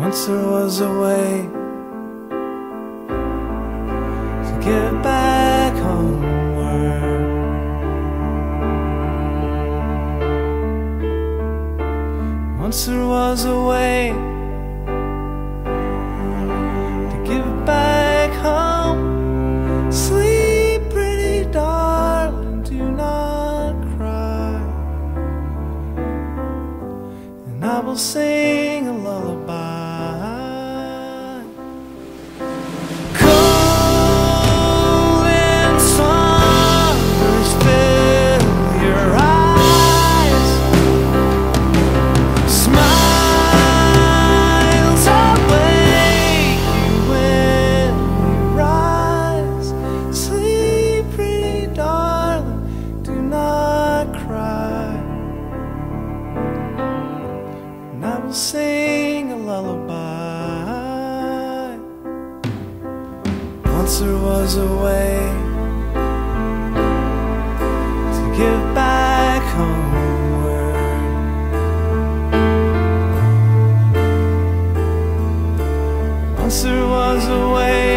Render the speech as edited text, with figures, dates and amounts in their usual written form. Once there was a way to get back homeward. Once there was a way to give back home. Sleep, pretty darling, do not cry, and I will sing a lullaby. Sing a lullaby. Once there was a way to give back homeward. Once there was a way.